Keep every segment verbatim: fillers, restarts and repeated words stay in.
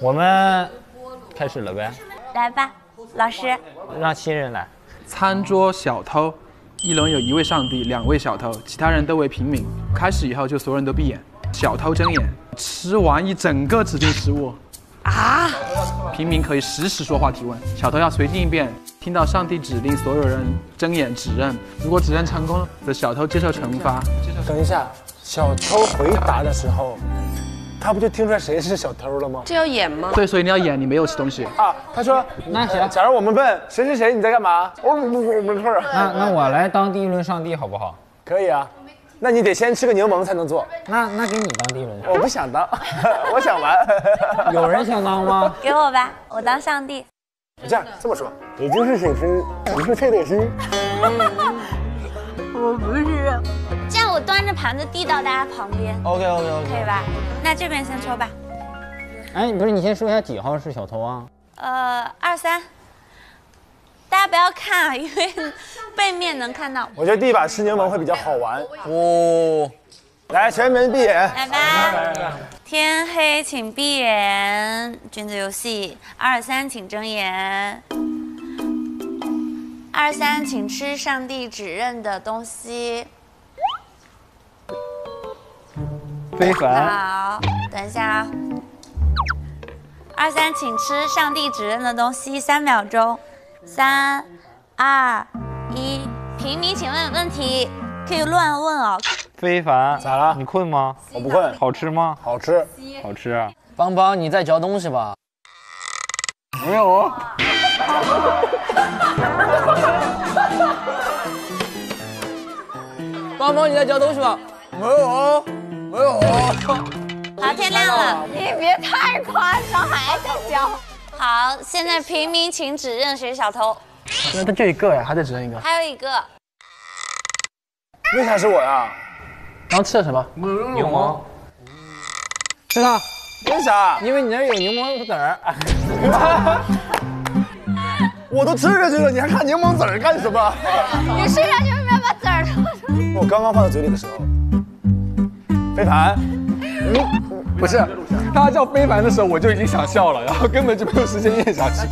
我们开始了呗，来吧，老师，让新人来。餐桌小偷，一轮有一位上帝，两位小偷，其他人都为平民。开始以后就所有人都闭眼，小偷睁眼，吃完一整个指定食物。啊！平民可以实时说话提问，小偷要随机应变。听到上帝指令，所有人睁眼指认，如果指认成功的小偷接受惩罚。等一下，小偷回答的时候。 他不就听出来谁是小偷了吗？这要演吗？对，所以你要演，你没有吃东西啊。他说：“那行，假如我们问谁是谁，你在干嘛？”我我没事。那那我来当第一轮上帝好不好？可以啊，那你得先吃个柠檬才能做。那那给你当第一轮。我不想当，我想玩。有人想当吗？给我吧，我当上帝。这样这么说，你就是水师，你是菜点师。我不是。这样我端着盘子递到大家旁边。OK OK OK， 可以吧？ 那这边先抽吧。哎，不是，你先说一下几号是小偷啊？呃，二三。大家不要看啊，因为背面能看到。我觉得第一把吃柠檬会比较好玩。哦，来，全员闭眼。来吧。天黑请闭眼，君子游戏。二三请睁眼。二三请吃上帝指认的东西。 非凡，好，等一下啊、哦。二三，请吃上帝指认的东西，三秒钟。三、二、一。平民，请问问题，可以乱问哦。非凡，咋了？你困吗？我不困。好吃吗？好吃，好吃、啊。邦邦，你在嚼东西吧？没有、哦。邦邦，你在嚼东西吧？没有、哦。 没有，好，天亮了，你别太夸张，还在教。好，现在平民请指认谁是小偷。那他就一个呀，还得指认一个。还有一个。为啥是我呀？刚吃了什么？柠檬。是他。为啥？因为你那有柠檬籽儿。我都吃下去了，你还看柠檬籽儿干什么？你吃下去为什么要把籽儿吐出来？我刚刚放到嘴里的时候。 非凡，嗯，不是，他叫非凡的时候我就已经想笑了，然后根本就没有时间咽下去。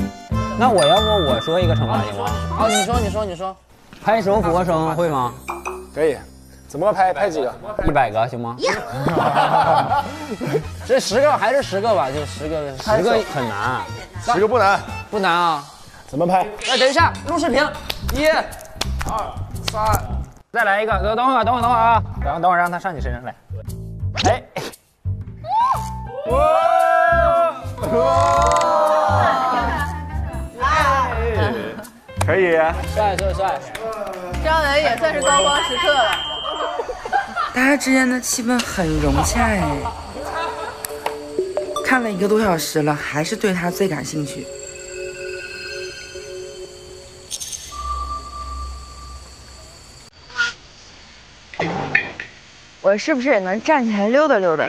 那我要不我说一个惩罚行吗？啊，你说，你说，你说，拍手俯卧撑会吗？可以，怎么拍？拍几个？一百个行吗？这十个还是十个吧，就十个，十个很难，十个不难，不难啊。怎么拍？哎，等一下，录视频，一、二、三，再来一个，等等会儿，等会儿，等会儿啊，等会儿，等会儿让他上你身上来。 哎，哇哇！可以，帅帅帅！张文也算是高光时刻了。大家之间的气氛很融洽哎。看了一个多小时了，还是对他最感兴趣。我是不是也能站起来溜达溜达？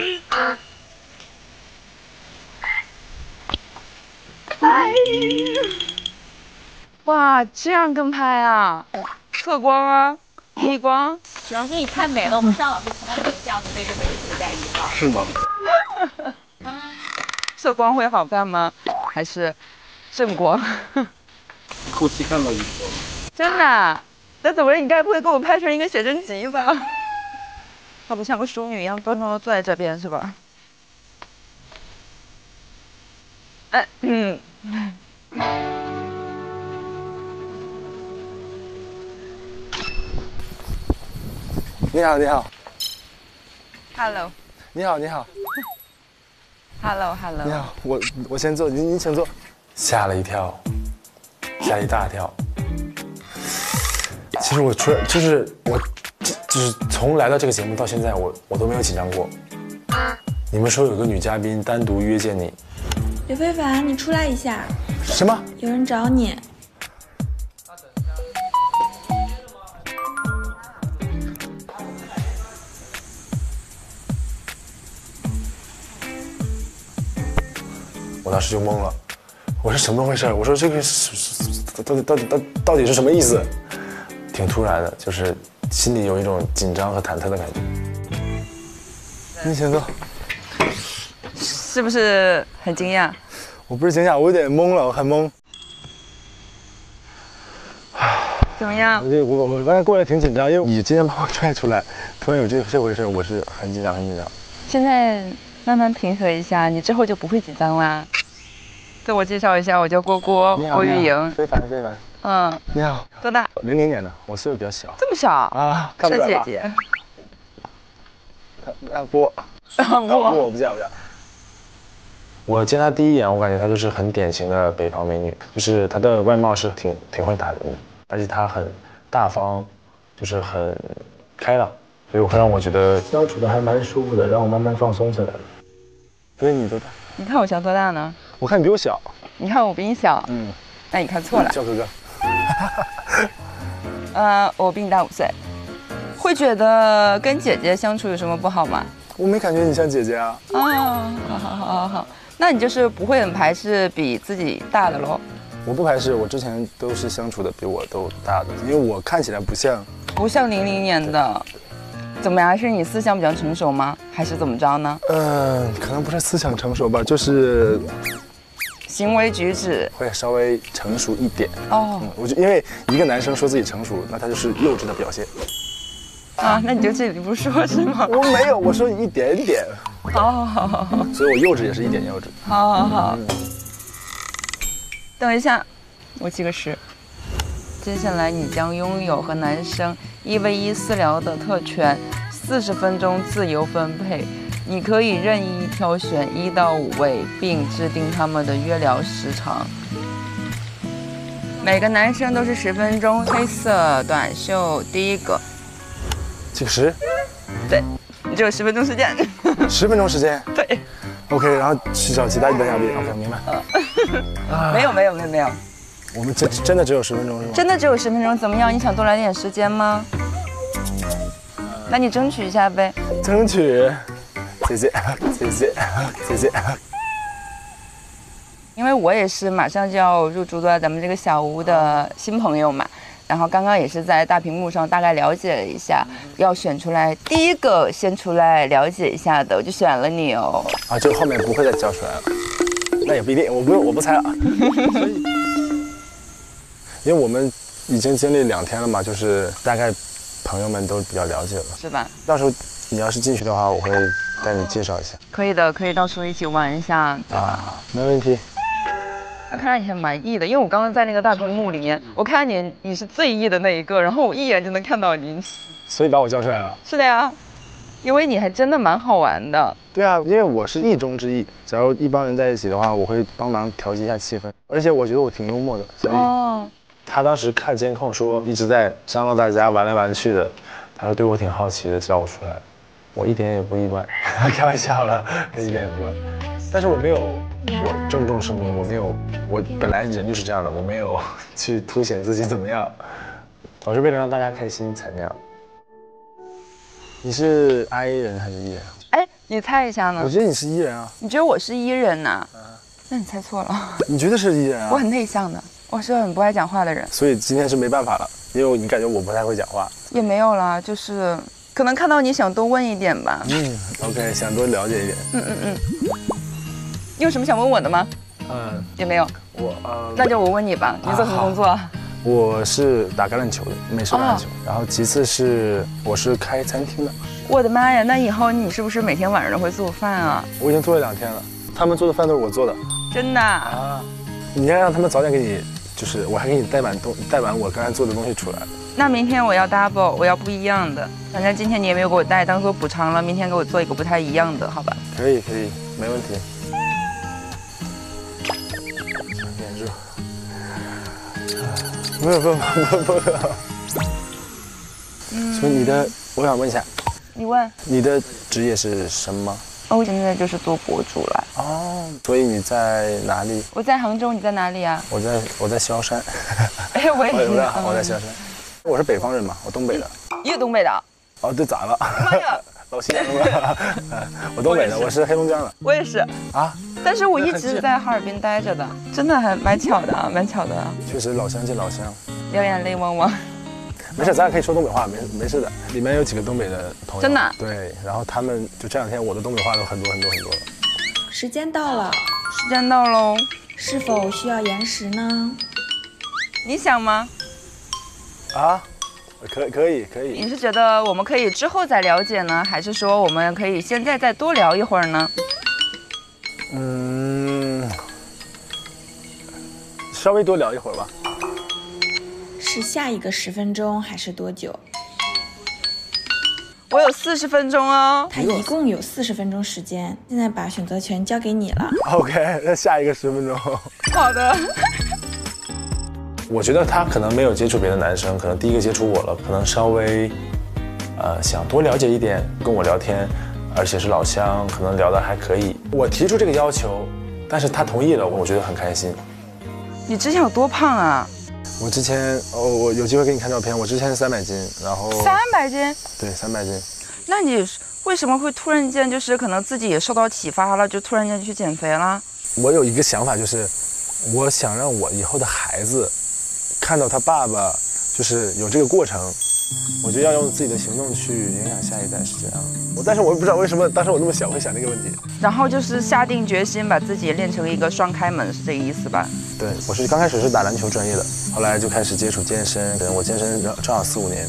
哇，这样跟拍啊，侧光啊，逆光，主要是你太美了。我们张老师从来没有这样子对着美女在一块。是吗？侧光会好看吗？还是正光？后期看到你。真的？那怎么着？你该不会给我拍成一个写真集吧？ 他不像个淑女一样端庄的坐在这边是吧？哎，嗯，你好，你好 ，Hello， 你好，你好 ，Hello，Hello， 你好，我我先坐，您您请坐。吓了一跳，吓了一大跳。其实我出来就是我。 就是从来到这个节目到现在我，我我都没有紧张过。你们说有个女嘉宾单独约见你，刘非凡，你出来一下。什么？有人找你。我当时就懵了，我说什么回事？我说这个到底到底到到底是什么意思？挺突然的，就是。 心里有一种紧张和忐忑的感觉。你请坐。是不是很惊讶？我不是惊讶，我有点懵了，我很懵。怎么样？我我我刚才过来挺紧张，因为你今天把我拽出来，突然有这这回事，我是很紧张，很紧张。现在慢慢平和一下，你之后就不会紧张啦。自我介绍一下，我叫郭郭，郭玉莹。非凡，非凡。嗯，你好。多大？零零年的，我岁数比较小。这么小啊？看不出来吧？小姐姐。 啊不，我不叫不叫。我见她第一眼，我感觉她就是很典型的北方美女，就是她的外貌是挺挺会打的，而且她很大方，就是很开朗，所以会让我觉得相处的还蛮舒服的，让我慢慢放松起来了。所以你多大？你看我小多大呢？我看你比我小。你看我比你小？嗯。那你看错了。叫哥哥。呃，我比你大五岁。 会觉得跟姐姐相处有什么不好吗？我没感觉你像姐姐啊。啊、哦，好好好好好，那你就是不会很排斥比自己大的喽？我不排斥，我之前都是相处的比我都大的，因为我看起来不像不像零零年的。怎么样？是你思想比较成熟吗？还是怎么着呢？嗯、呃，可能不是思想成熟吧，就是行为举止会稍微成熟一点。哦、嗯，我就因为一个男生说自己成熟，那他就是幼稚的表现。 啊，那你就这里不说是吗？我没有，我说一点点。好好好好好。所以我幼稚也是一点幼稚。好好好。嗯、等一下，我记个时。接下来你将拥有和男生一 v 一私聊的特权，四十分钟自由分配，你可以任意挑选一到五位，并制定他们的约聊时长。 每个男生都是十分钟，黑色短袖，第一个。 计时，对，你只有十分钟时间。十分钟时间，对。OK， 然后去找其他一等奖品。OK， 明白。啊、没有没有没有没有，我们真真的只有十分钟是吗？真的只有十分钟，怎么样？你想多来点时间吗？那你争取一下呗。争取，姐姐姐姐姐姐。因为我也是马上就要入住到咱们这个小屋的新朋友嘛。 然后刚刚也是在大屏幕上大概了解了一下，要选出来第一个先出来了解一下的，我就选了你哦。啊，就后面不会再叫出来了，那也不一定，我不用，我不猜了。所以，因为我们已经经历两天了嘛，就是大概朋友们都比较了解了，是吧？到时候你要是进去的话，我会带你介绍一下。可以的，可以，到时候一起玩一下。啊，没问题。 看来你很满意的，因为我刚刚在那个大屏幕里面，我看你你是最意的那一个，然后我一眼就能看到你，所以把我叫出来了。是的呀，因为你还真的蛮好玩的。对啊，因为我是意中之意，假如一帮人在一起的话，我会帮忙调节一下气氛，而且我觉得我挺幽默的，所以他当时看监控说一直在伤到大家玩来玩去的，他说对我挺好奇的，叫我出来，我一点也不意外，开玩笑了，一点也不意外。 但是我没有，我郑重声明，我没有，我本来人就是这样的，我没有去凸显自己怎么样，我是为了让大家开心才那样。你是 I 人还是 E 人？哎，你猜一下呢？我觉得你是 E 人啊。你觉得我是 E 人呐、啊？嗯、啊，那你猜错了。你觉得是 E 人啊？我很内向的，我是很不爱讲话的人。所以今天是没办法了，因为你感觉我不太会讲话。也没有啦，就是可能看到你想多问一点吧。嗯 ，OK， 想多了解一点。嗯嗯嗯。 你有什么想问我的吗？嗯，也没有。我呃，那就我问你吧。你做什么工作？啊、我是打橄榄球的，美式橄榄球。哦、然后其次是我是开餐厅的。我的妈呀！那以后你是不是每天晚上都会做饭啊？我已经做了两天了，他们做的饭都是我做的。真的啊？你要让他们早点给你，就是我还给你带碗东带碗我刚才做的东西出来。那明天我要 double， 我要不一样的。反正今天你也没有给我带，当做补偿了。明天给我做一个不太一样的，好吧？可以可以，没问题。 不不不不不，所以你的，我想问一下，你问你的职业是什么？哦，我现在就是做博主了。哦，所以你在哪里？我在杭州，你在哪里啊？我在我在萧山。哎，我也是。我在萧山，我是北方人嘛，我东北的。你也东北的？哦，对，咋了？妈呀，老西安了。我东北的，我是黑龙江的。我也是。啊。 但是我一直在哈尔滨待着的，真的还蛮巧的啊，蛮巧的啊。确实老乡见老乡，流眼泪汪汪。没事，咱俩可以说东北话，没没事的。里面有几个东北的朋友，真的、啊。对，然后他们就这两天我的东北话都很多很多很多了。时间到了，时间到喽。是否需要延时呢？你想吗？啊？ 可以可以可以，可以你是觉得我们可以之后再了解呢，还是说我们可以现在再多聊一会儿呢？嗯，稍微多聊一会儿吧。是下一个十分钟还是多久？我有四十分钟哦。他一共有四十分钟时间，现在把选择权交给你了。OK， 那下一个十分钟。好的。我觉得他可能没有接触别的男生，可能第一个接触我了，可能稍微，呃，想多了解一点，跟我聊天，而且是老乡，可能聊得还可以。我提出这个要求，但是他同意了，我觉得很开心。你之前有多胖啊？我之前，哦，我有机会给你看照片，我之前是三百斤，然后三百斤，对，三百斤。那你为什么会突然间就是可能自己也受到启发了，就突然间去减肥了？我有一个想法，就是我想让我以后的孩子。 看到他爸爸就是有这个过程，我就要用自己的行动去影响下一代，是这样。我但是我不知道为什么当时我那么小会想这个问题。然后就是下定决心把自己练成一个双开门，是这个意思吧？对，我是刚开始是打篮球专业的，后来就开始接触健身，可能我健身正好四五年。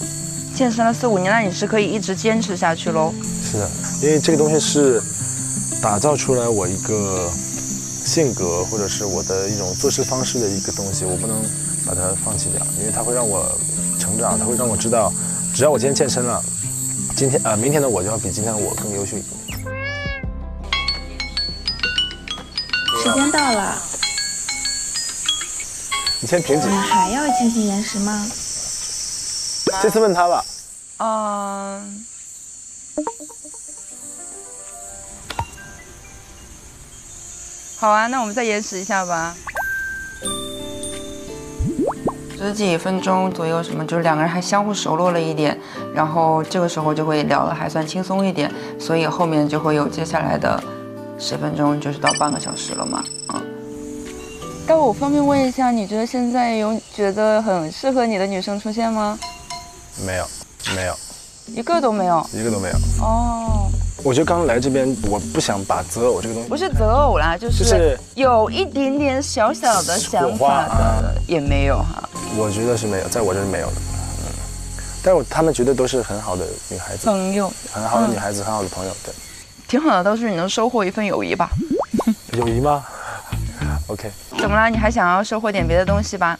健身了四五年，那你是可以一直坚持下去喽？是的，因为这个东西是打造出来我一个性格，或者是我的一种做事方式的一个东西，我不能。 把它放弃掉，因为它会让我成长，它会让我知道，只要我今天健身了，今天啊、呃，明天的我就要比今天的我更优秀一点。时间到了，你先停止。你还要进行延时吗？这次问他吧。嗯。好啊，那我们再延时一下吧。 十几分钟左右，什么就是两个人还相互熟络了一点，然后这个时候就会聊得还算轻松一点，所以后面就会有接下来的十分钟，就是到半个小时了嘛，嗯。但我方便问一下，你觉得现在有觉得很适合你的女生出现吗？没有，没有，一个都没有，一个都没有。哦。 我觉得刚来这边，我不想把择偶这个东西不是择偶啦，就是有一点点小小的想法的也没有哈。我觉得是没有，在我这是没有的。嗯，但是我他们觉得都是很好的女孩子朋友，很好的女孩子，很好的朋友，对，挺好的。倒是你能收获一份友谊吧？友谊吗 ？OK。怎么啦？你还想要收获点别的东西吧？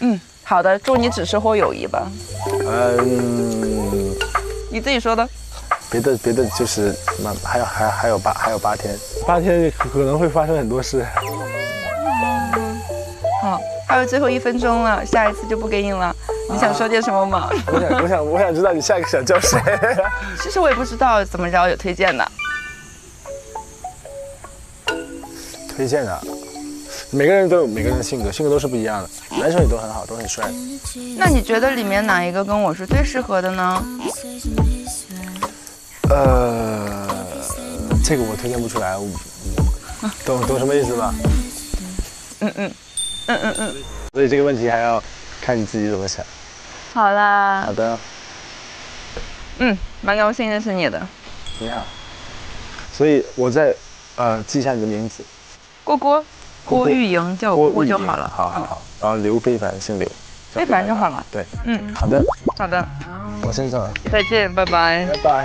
嗯。 好的，祝你只收获友谊吧。嗯，你自己说的。别的别的就是那还有还还有八还有八天，八天可能会发生很多事。嗯、好，还有最后一分钟了，下一次就不给你了。你想说点什么吗？啊、我想我想我想知道你下一个想叫谁。其实我也不知道怎么着，有推荐的。推荐的。 每个人都有每个人的性格，性格都是不一样的。男生也都很好，都很帅。那你觉得里面哪一个跟我是最适合的呢？呃，这个我推荐不出来，懂懂什么意思吧？嗯嗯嗯嗯嗯。所以这个问题还要看你自己怎么想。好啦。好的。嗯，蛮高兴认识你的。你好。所以我在呃记一下你的名字。郭郭。 郭玉莹叫我郭就好了，好好好。然后刘非凡姓刘，非凡就好了。对，嗯，好的，好的，我先走了，再见，拜拜，拜拜。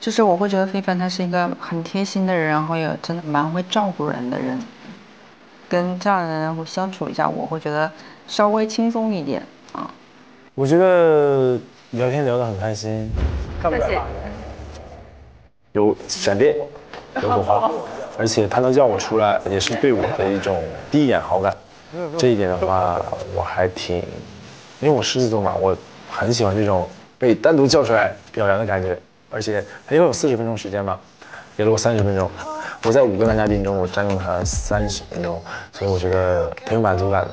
就是我会觉得非凡他是一个很贴心的人，然后也真的蛮会照顾人的人。跟这样的人相处一下，我会觉得稍微轻松一点啊。我觉得聊天聊得很开心，看不出来吧？有闪电，有火花。 而且他能叫我出来，也是对我的一种第一眼好感。这一点的话，我还挺，因为我狮子座嘛，我很喜欢这种被单独叫出来表扬的感觉。而且他因为有四十分钟时间嘛，给了我三十分钟。我在五个男嘉宾中，我占用他三十分钟，所以我觉得挺有满足感的。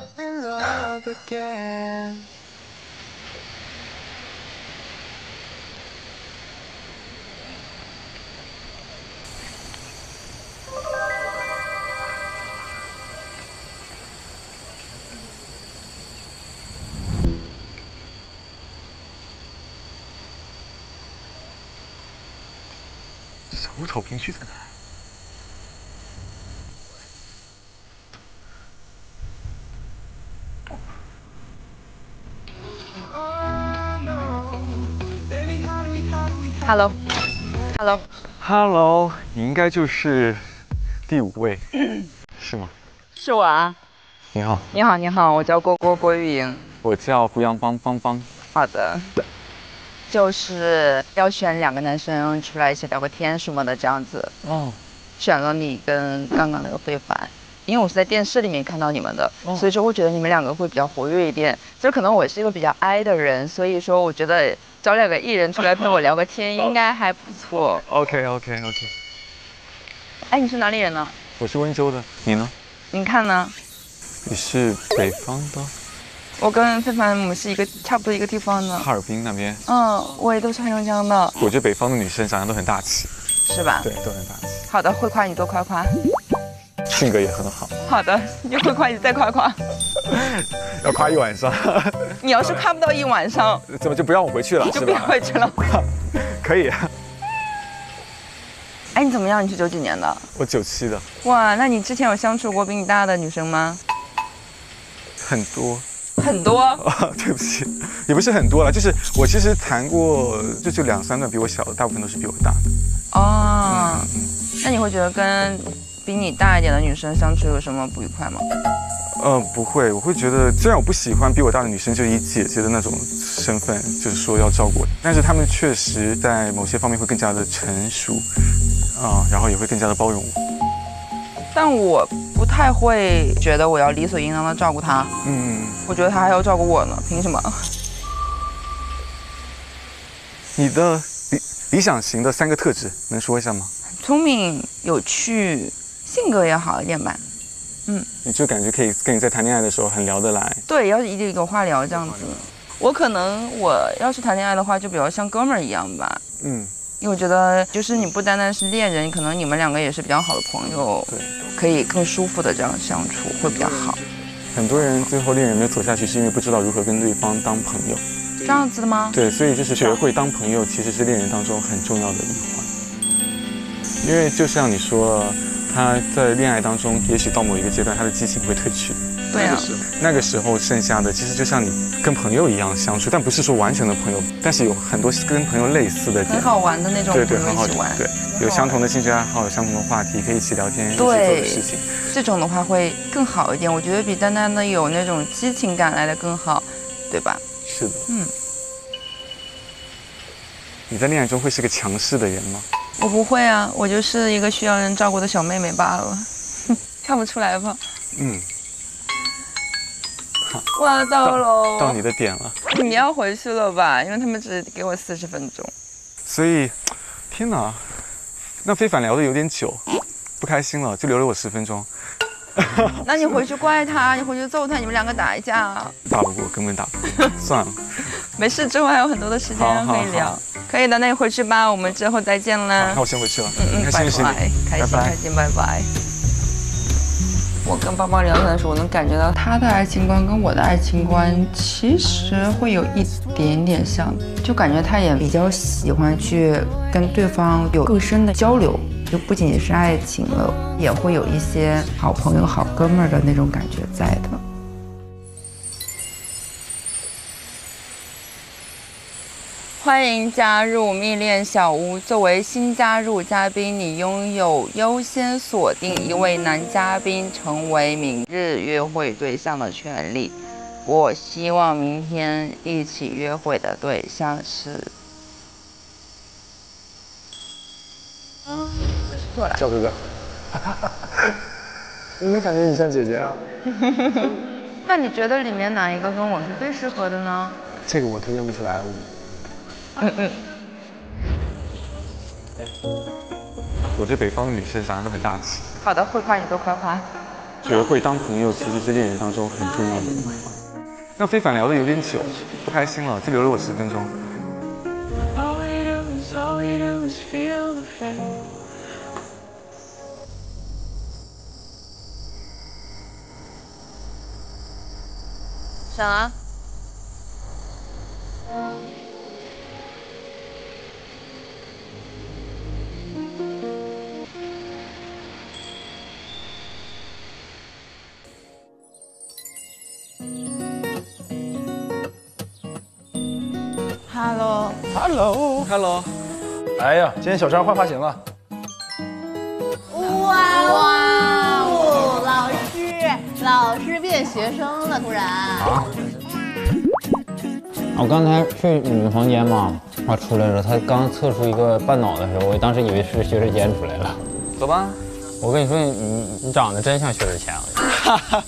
无草坪区在哪？Hello，Hello，Hello， 你应该就是第五位，是吗？是我啊。你好。你好，你好，我叫郭郭郭玉莹。我叫胡杨邦邦邦。好的。就是要选两个男生出来一起聊个天什么的这样子。哦。选了你跟刚刚那个非凡，因为我是在电视里面看到你们的，哦、所以说我觉得你们两个会比较活跃一点。就是可能我是一个比较 I 的人，所以说我觉得。 找两个艺人出来陪我聊个天，应该还不错。OK OK OK。哎，你是哪里人呢？我是温州的，你呢？你看呢？你是北方的。我跟非凡姆是一个差不多一个地方的。哈尔滨那边。嗯，我也都是黑龙江的。我觉得北方的女生长相都很大气，是吧？对，都很大气。好的，会夸你多夸夸。性格也很好。好的，你会夸你再夸夸。要夸一晚上，你要是夸不到一晚上，怎么就不让我回去了？就不要回去了。可以。哎，你怎么样？你是九几年的？我九七的。哇，那你之前有相处过比你大的女生吗？很多。很多、哦？对不起，也不是很多了，就是我其实谈过就就两三段比我小的，大部分都是比我大的。哦，嗯、那你会觉得跟比你大一点的女生相处有什么不愉快吗？ 呃，不会，我会觉得，虽然我不喜欢比我大的女生，就以姐姐的那种身份，就是说要照顾我，但是她们确实在某些方面会更加的成熟，啊、呃，然后也会更加的包容我。但我不太会觉得我要理所应当的照顾她，嗯，我觉得她还要照顾我呢，凭什么？你的理理想型的三个特质能说一下吗？聪明、有趣，性格也好一点吧。 嗯，你就感觉可以跟你在谈恋爱的时候很聊得来。对，要是一定有话聊这样子。我可能我要是谈恋爱的话，就比较像哥们儿一样吧。嗯，因为我觉得就是你不单单是恋人，可能你们两个也是比较好的朋友，对，可以更舒服的这样相处会比较好。很多人最后恋人没有走下去，是因为不知道如何跟对方当朋友。这样子的吗？对，所以就是学会当朋友，其实是恋人当中很重要的一环。因为就像你说。 他在恋爱当中，也许到某一个阶段，他的激情会褪去。对啊，那个时候剩下的其实就像你跟朋友一样相处，但不是说完全的朋友，但是有很多跟朋友类似的点，很好玩的那种，对对，很好玩，对，有相同的兴趣爱好，有相同的话题，可以一起聊天，一起做的事情，这种的话会更好一点。我觉得比单单的有那种激情感来的更好，对吧？是的，嗯。你在恋爱中会是个强势的人吗？ 我不会啊，我就是一个需要人照顾的小妹妹罢了，看不出来吧？嗯。哇，到喽！到你的点了。你要回去了吧？因为他们只给我四十分钟。所以，天哪，那非凡聊的有点久，不开心了，就留了我十分钟。那你回去怪他，你回去揍他，你们两个打一架、啊。打不过，根本打不过，算了。没事，之后还有很多的时间可以聊。 可以的，那你回去吧，我们之后再见啦。那我先回去了，嗯嗯，拜拜，开心开心，拜拜。我跟邦邦聊天的时候，我能感觉到他的爱情观跟我的爱情观其实会有一点点像，就感觉他也比较喜欢去跟对方有更深的交流，就不仅仅是爱情了，也会有一些好朋友、好哥们儿的那种感觉在的。 欢迎加入蜜恋小屋。作为新加入嘉宾，你拥有优先锁定一位男嘉宾成为明日约会对象的权利。我希望明天一起约会的对象是……嗯，过来，小哥哥，你没感觉你像姐姐啊？那你觉得里面哪一个跟我是最适合的呢？这个我推荐不出来。 嗯嗯，我对北方的女生长得很大气。好的，会夸你多夸夸。学会当朋友其实是恋人当中很重要的一环。那非凡聊的有点久，不开心了，就留了我十分钟。啥？ Thank you. Hello。Hello。Hello。哎呀，今天小张换发型了。哇哇哦！老师，老师变学生了，突然。啊、我刚才去你们房间嘛，我出来了。他刚测出一个半脑的时候，我当时以为是薛之谦出来了。走吧。我跟你说，你你长得真像薛之谦。哈哈。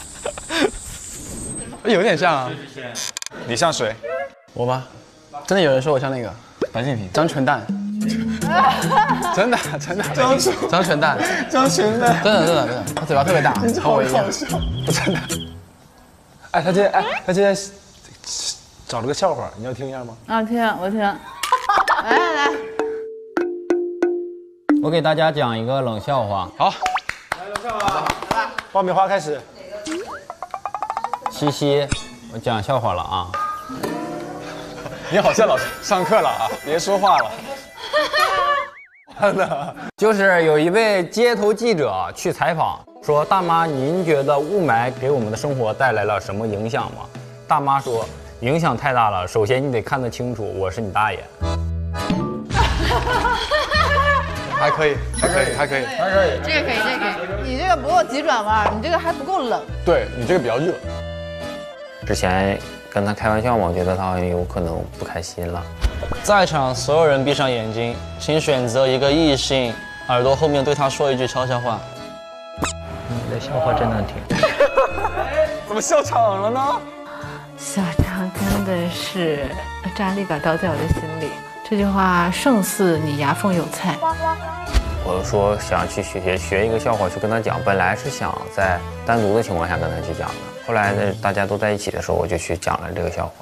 有点像啊，你像谁？我吗？真的有人说我像那个白敬亭、张全蛋，真的真的张张全蛋，张全蛋，真的真的真的，他嘴巴特别大，和我一样，不真的。哎，他今天哎，他今天找了个笑话，你要听一下吗？啊，听，我听。来来来，我给大家讲一个冷笑话。好，来冷笑话，爆米花开始。 西西，我讲笑话了啊！你好像老师上课了啊，别说话了。真的，就是有一位街头记者去采访，说大妈，您觉得雾霾给我们的生活带来了什么影响吗？大妈说，影响太大了。首先你得看得清楚，我是你大爷。还可以，还可以，还可以，还可以。这个可以，这个可以。你这个不够急转弯，你这个还不够冷。对你这个比较热。 之前跟他开玩笑嘛，我觉得他好像有可能不开心了。在场所有人闭上眼睛，请选择一个异性，耳朵后面对他说一句悄悄话。你的笑话真难听。怎么笑场了呢？小张真的是扎了一把刀在我的心里。这句话胜似你牙缝有菜。我说想去学学一个笑话去跟他讲，本来是想在单独的情况下跟他去讲的。 后来呢，大家都在一起的时候，我就去讲了这个笑话。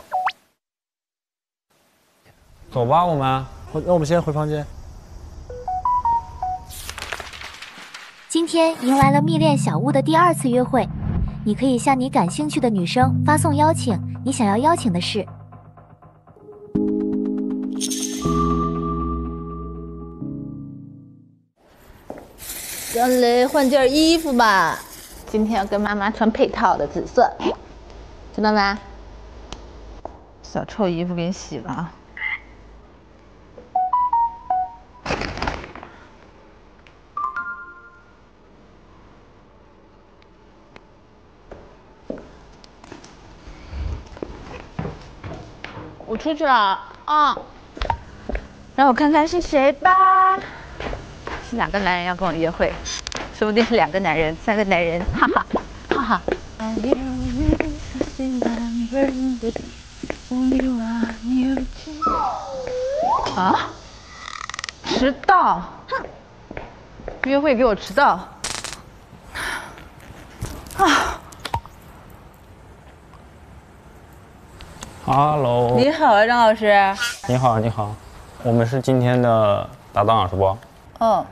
走吧，我们，那我们先回房间。今天迎来了蜜恋小屋的第二次约会，你可以向你感兴趣的女生发送邀请，你想要邀请的事。张雷，换件衣服吧。 今天要跟妈妈穿配套的紫色，知道吗？小臭衣服给你洗了啊！我出去了啊，让我看看是谁吧。是哪个男人要跟我约会？ 说不定是两个男人，三个男人，哈哈，哈哈。啊！迟到！约会给我迟到！啊 ！Hello。你好啊，张老师。你好，你好。我们是今天的搭档，是不？嗯。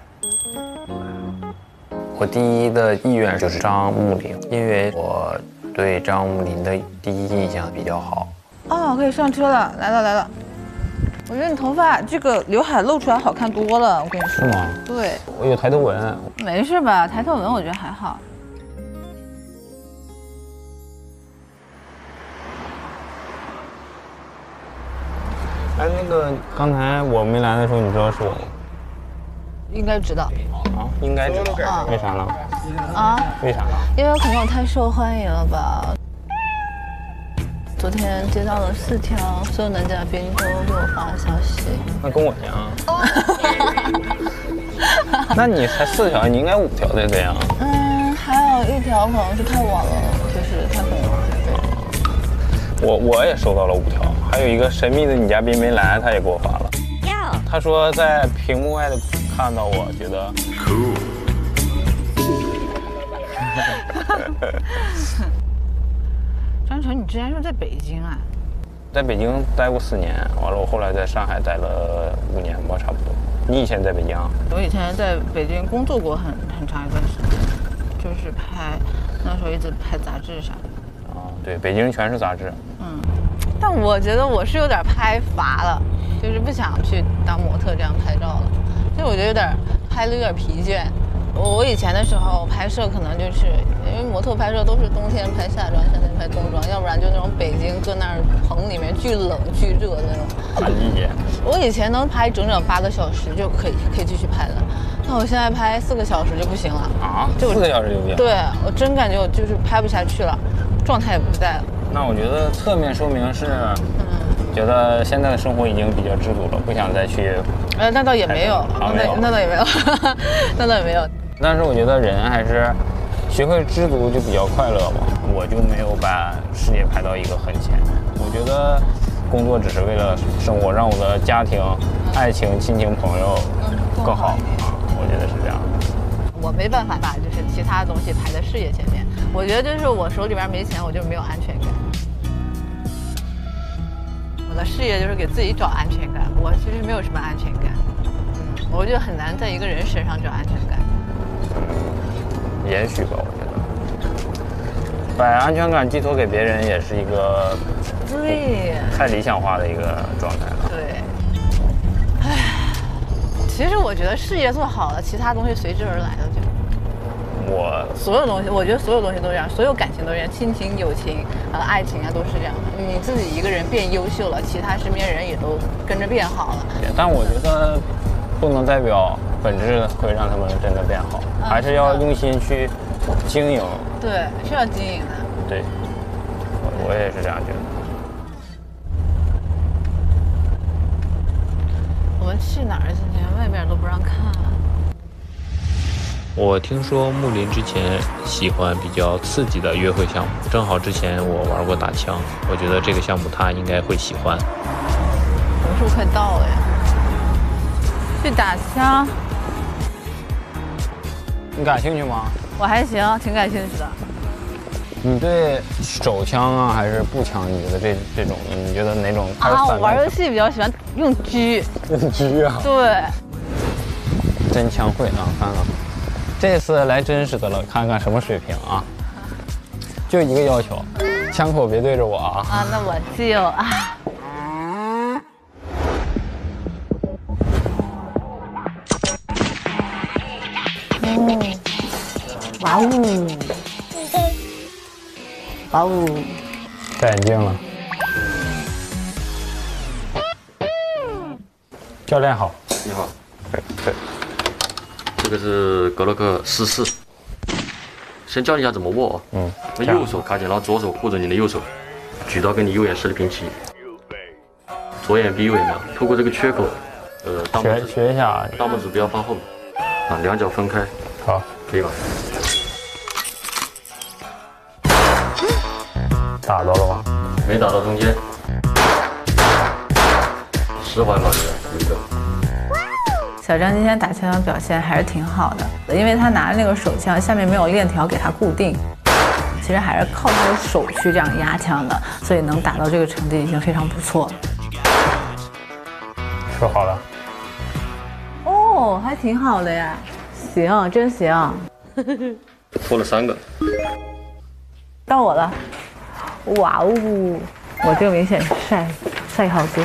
我第一的意愿就是张木林，因为我对张木林的第一印象比较好。哦，可以上车了，来了来了。我觉得你头发这个刘海露出来好看多了，我跟你说。是吗？对。我有抬头纹。没事吧？抬头纹我觉得还好。哎，那个刚才我没来的时候，你知道是我吗？ 应该知道啊，应该知道，为啥呢？啊？为啥呢？因为可能我太受欢迎了吧。昨天接到了四条所有男嘉宾都给我发消息，那跟我一样。那你才四条，你应该五条才对呀。嗯，还有一条可能是太晚了，就是太晚了。我我也收到了五条，还有一个神秘的女嘉宾没来，她也给我发了。 他说在屏幕外的看到我，觉得酷。张晨，你之前是在北京啊？在北京待过四年，完了我后来在上海待了五年吧，差不多。你以前在北京？我以前在北京工作过很很长一段时间，就是拍，那时候一直拍杂志啥的。啊，对，北京全是杂志。嗯，但我觉得我是有点拍乏了。 就是不想去当模特这样拍照了，所以我觉得有点拍的有点疲倦。我以前的时候拍摄可能就是因为模特拍摄都是冬天拍夏装，夏天拍冬装，要不然就那种北京搁那儿棚里面巨冷巨热的那种。理解。我以前能拍整整八个小时就可以可以继续拍了，那我现在拍四个小时就不行了啊！就四个小时就不行。对，我真感觉我就是拍不下去了，状态也不在了。那我觉得侧面说明是，嗯，觉得现在的生活已经比较知足了，不想再去。呃，那倒也没有，啊、没有那那倒也没有，那倒也没有。但是我觉得人还是学会知足就比较快乐吧。我就没有把事业排到一个很前。我觉得工作只是为了生活，让我的家庭、爱情、亲情、朋友更好啊。我觉得是这样。我没办法把就是其他东西排在事业前面。我觉得就是我手里边没钱，我就没有安全感。我的事业就是给自己找安全感，我其实没有什么安全感。嗯，我就很难在一个人身上找安全感。嗯，也许吧，我觉得把安全感寄托给别人也是一个对太理想化的一个状态了。对，唉，其实我觉得事业做好了，其他东西随之而来的。就我所有东西，我觉得所有东西都这样，所有感情都这样，亲情、友情、呃，爱情啊，都是这样的。你自己一个人变优秀了，其他身边人也都跟着变好了。但我觉得不能代表。本质会让他们真的变好，嗯、还是要用心去经营。对，是要经营的。对，我我也是这样觉得。我们去哪儿今天？外面都不让看、啊。我听说木林之前喜欢比较刺激的约会项目，正好之前我玩过打枪，我觉得这个项目他应该会喜欢。我们是不是快到了呀？去打枪。你感兴趣吗？我还行，挺感兴趣的。你对手枪啊，还是步枪？你觉得这这种，你觉得哪种？啊，我玩游戏比较喜欢用狙。用狙啊？对。真枪会啊，看看。这次来真实的了，看看什么水平啊？就一个要求，枪口别对着我啊。啊，那我就啊。哇呜！哇呜！戴眼镜了。教练好，你好。对，这个是格洛克十四。先教你一下怎么握啊。嗯。那右手卡紧，然后左手护着你的右手，举到跟你右眼视力平齐。左眼比右眼亮，透过这个缺口，呃，大拇指学一下，大拇指不要放后面，啊，两脚分开。好，可以吧？打到了吗？没打到中间，十环吧，有一个。小张今天打枪的表现还是挺好的，因为他拿那个手枪下面没有链条给他固定，其实还是靠他的手去这样压枪的，所以能打到这个成绩已经非常不错。说好了。哦，还挺好的呀，行，真行。破了三个。到我了。哇哦，我这个明显晒晒好多。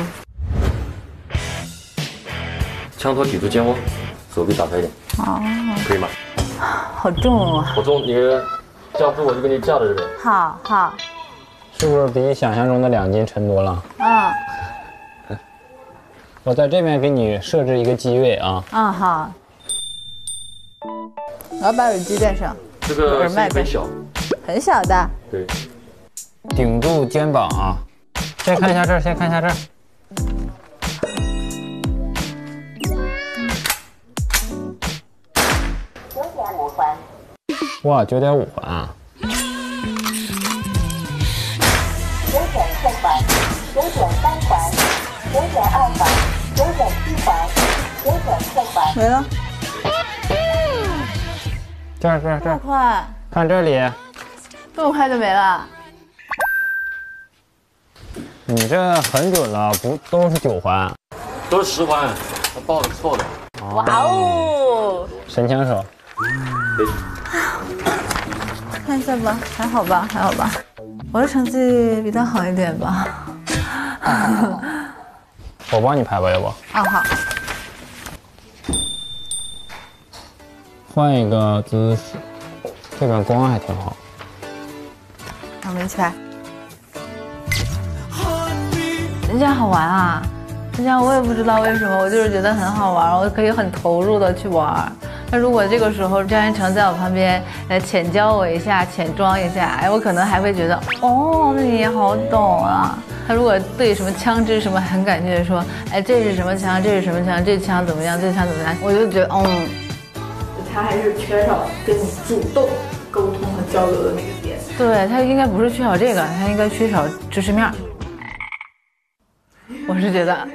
枪托抵住肩窝，手臂打开一点。哦，可以吗？好重啊！好重，你架不住我就给你架在这边。好好。是不是比想象中的两斤沉多了？嗯。我在这边给你设置一个机位啊。嗯，好。我要把耳机戴上。这个是很小。很小的。对。顶住肩膀啊！先看一下这儿，先看一下这儿。九点五环。哇，九点五环啊！九点四环，九点三环，九点二环，九点七环，九点四环。没了。这儿，这儿，这儿。这么快？看这里。这么快就没了。你这很准了，不都是九环，都是十环，他报的错了。哇哦，神枪手，看一下吧，还好吧，还好吧，我的成绩比他好一点吧。我帮你拍吧，要不？啊好。换一个姿势，这边光还挺好。那我们一起来。这样好玩啊！这样我也不知道为什么，我就是觉得很好玩，我可以很投入的去玩。 那如果这个时候张元成在我旁边来浅教我一下、浅装一下，哎，我可能还会觉得，哦，那你也好懂啊。他如果对什么枪支什么很感觉说，哎，这是什么枪，这是什么枪，这枪怎么样，这枪怎么样，我就觉得，嗯，他还是缺少跟你主动沟通和交流的那个点。对他应该不是缺少这个，他应该缺少知识面。 我是觉得，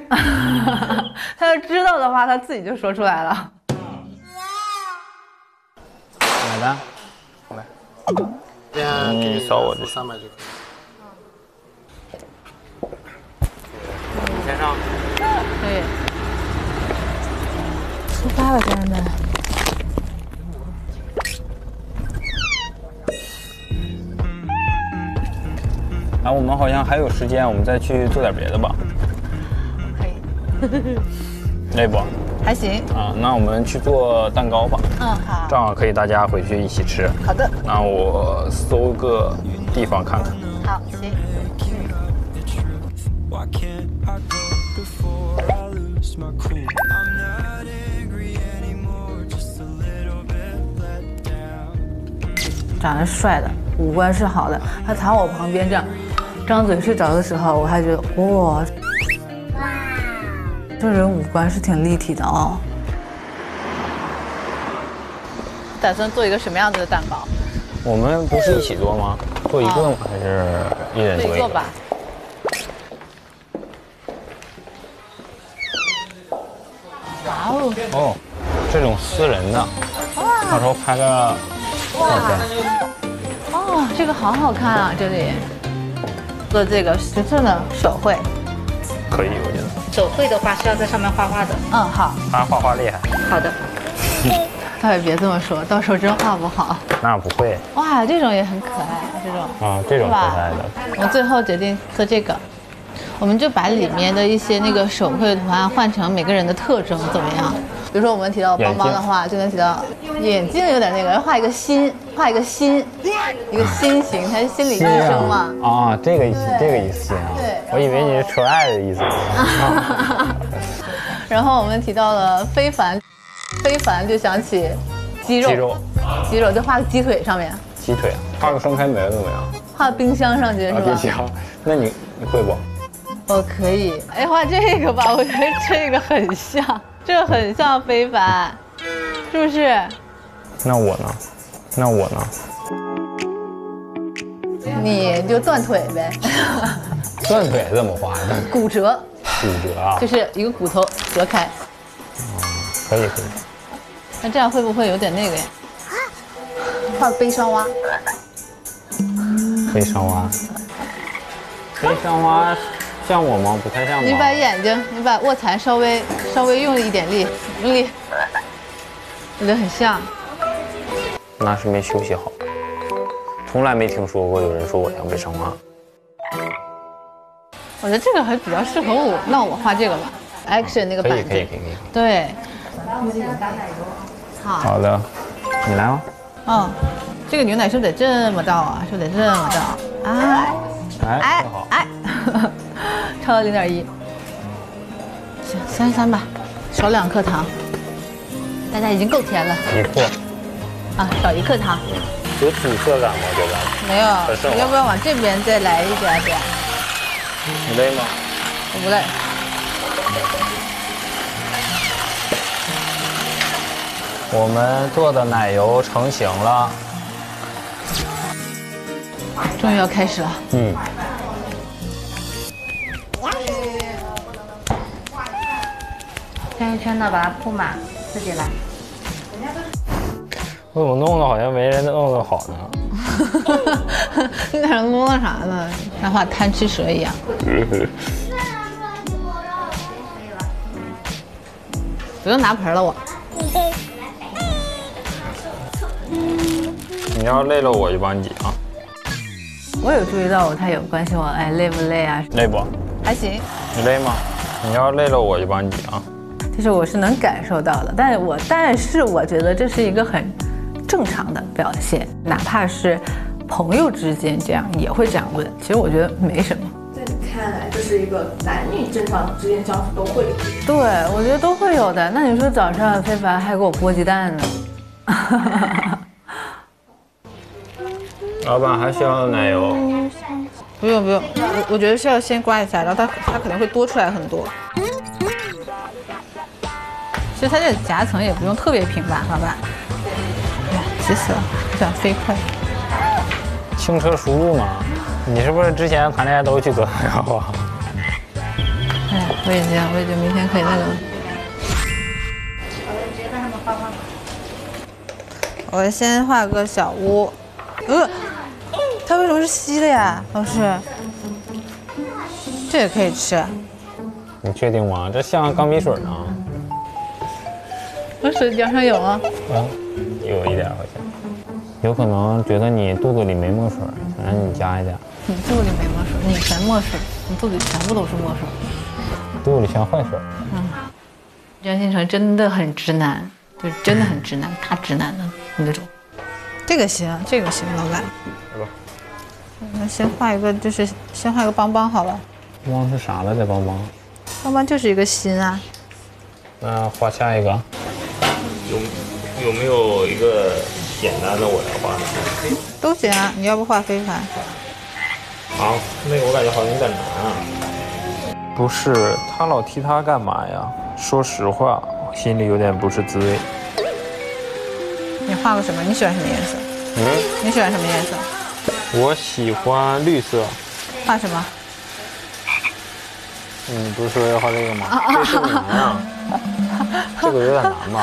他要知道的话，他自己就说出来了。 买单，来，这样给你扫我的三百就可以。你先上。可以。出发了，家人们。啊，我们好像还有时间，我们再去做点别的吧。可以。累不？ 还行啊，那我们去做蛋糕吧。嗯，好，正好可以大家回去一起吃。好的，那我搜个地方看看。好，行。长得帅的，五官是好的，他躺我旁边这样张嘴睡着的时候，我还觉得哇。 这人五官是挺立体的哦。打算做一个什么样子的蛋糕？我们不是一起做吗？做一顿还是一人做一个？做吧。哇哦！哦，这种私人的，到时候拍个照片。哦，这个好好看啊！这里做这个十寸的手绘。 可以，我觉得手绘的话是要在上面画画的。嗯，好。他画画厉害。好的。倒也别这么说，到时候真画不好。那不会。哇，这种也很可爱，这种。啊，这种可爱的。我们最后决定做这个，我们就把里面的一些那个手绘图案换成每个人的特征，怎么样？比如说我们提到邦邦的话，就能提到眼睛有点那个，画一个心，画一个心，一个心形，他是心理医生嘛。啊，这个这个意思啊。对。 我以为你是纯爱的意思。然后我们提到了非凡，非凡就想起肌肉，肌肉，肌肉就画个鸡腿上面，鸡腿，画个双开门怎么样？画冰箱上去是吧？冰箱，那你你会不？我可以，哎，画这个吧，我觉得这个很像，这个很像非凡，是不是？那我呢？那我呢？ 你就断腿呗，断腿怎么画？骨折，骨折啊，就是一个骨头折开。哦，可以可以。那这样会不会有点那个呀？画悲伤蛙。悲伤蛙。悲伤蛙像我吗？不太像吧。你把眼睛，你把卧蚕稍微稍微用一点力，用力，我觉得很像。那是没休息好。 从来没听说过有人说我像悲伤蛙。我觉得这个还比较适合我，那我画这个吧 ，action 那个板子。可以可以可以。对。好。好的，你来吗？嗯，这个牛奶是不是得这么倒啊？是不是得这么倒？哎哎哎，超到零点一。行，三十三吧，少两克糖。大家已经够甜了。一克。啊，少一克糖。 有紫色感吗？觉得没有，你要不要往这边再来一点点？你累吗？我不累。我们做的奶油成型了，终于要开始了。嗯。一圈一圈的把它铺满，自己来。 我怎么弄的，好像没人弄的好呢？你在这弄的啥呢？像画贪吃蛇一样。不用拿盆了，我。你要累了，我就帮你挤啊。我有注意到我，他有关心我，哎，累不累啊？累不？还行。你累吗？你要累了，我就帮你挤啊。就是我是能感受到的。但我但是我觉得这是一个很正常的表现，哪怕是朋友之间这样也会这样问。其实我觉得没什么。在你看来，这是一个男女正常之间相处都会有。对，我觉得都会有的。那你说早上非凡还给我剥鸡蛋呢。老板还需要奶油？不用不用，我我觉得是要先刮一下，然后它它肯定会多出来很多。其实它这夹层也不用特别平吧，老板。哎呀，急死了，不想飞快。轻车熟路嘛，你是不是之前谈恋爱都去择朋友啊？哎呀，我已经我已经明天可以那个了。我直接帮他们画画。我先画个小屋。呃。它为什么是稀的呀，老师？这也可以吃？你确定吗？这像钢笔水呢。我水浇上有啊。嗯，有一点好像。有可能觉得你肚子里没墨水，想让你加一点。你肚子里没墨水，你全墨水，你肚子里全部都是墨水。肚子里全坏水。嗯。张新成真的很直男，就是真的很直男，大直男的那种。这个行，这个行，老板。来吧。那先画一个，就是先画一个邦邦好了。邦邦是啥了？这邦邦，邦邦就是一个心啊。那画下一个。有有没有一个简单的我来画呢？都行啊，你要不画非凡？啊，那个我感觉好像有点难啊。不是，他老提他干嘛呀？说实话，心里有点不是滋味。你画个什么？你喜欢什么颜色？嗯，你喜欢什么颜色？我喜欢绿色，画什么？你不是说要画这个吗？这是难啊，这个有点难吧？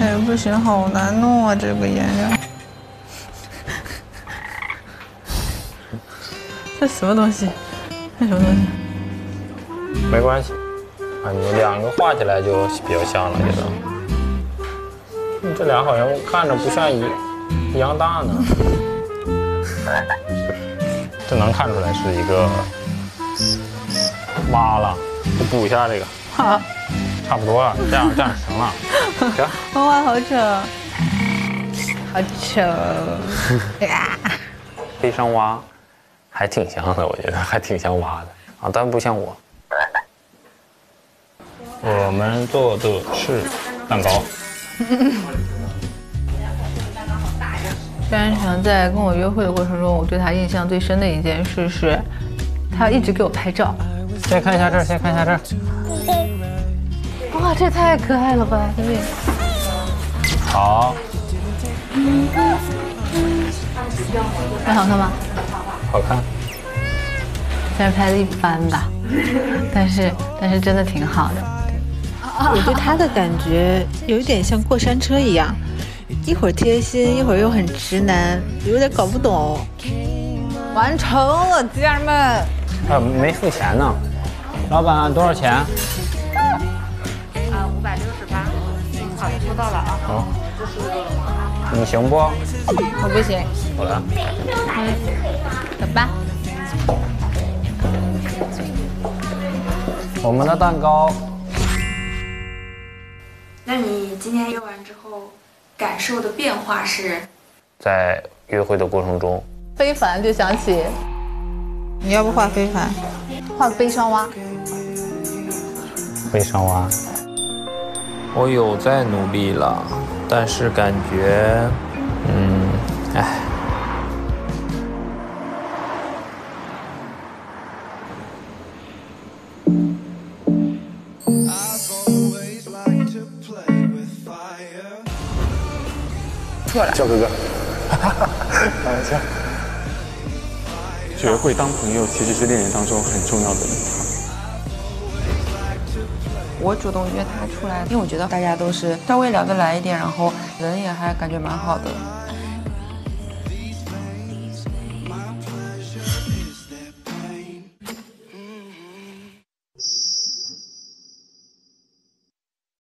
哎，不行，好难弄啊，这个颜料。这什么东西？这什么东西？没关系，啊，你两个画起来就比较像了，觉得。这俩好像看着不像一一样大呢，这能看出来是一个挖了，就补一下这个，好，差不多了，这样这样行了，行。哇，好丑，好丑呀！悲伤蛙还挺像的，我觉得还挺像蛙的啊，但不像我。我们做的是蛋糕。张新成在跟我约会的过程中，我对他印象最深的一件事是，他一直给我拍照。先看一下这儿，先看一下这儿。哇，这太可爱了吧！对不对？好。这好看吗？好看。虽然拍的一般吧，但是但是真的挺好的。我对他的感觉有一点像过山车一样，一会儿贴心，一会儿又很直男，有点搞不懂。完成了，家人们。啊，没付钱呢。老板多少钱？啊，五百六十八。好，收到了啊。好。你行不？我不行。好了。嗯，走吧。我们的蛋糕。那你今天约完之后，感受的变化是？在约会的过程中，非凡就想起，你要不画非凡，画悲伤蛙。悲伤蛙，我有在努力了，但是感觉，嗯，哎，叫哥哥，开玩笑。学会当朋友其实是恋人当中很重要的一环。我主动约他出来，因为我觉得大家都是稍微聊得来一点，然后人也还感觉蛮好的。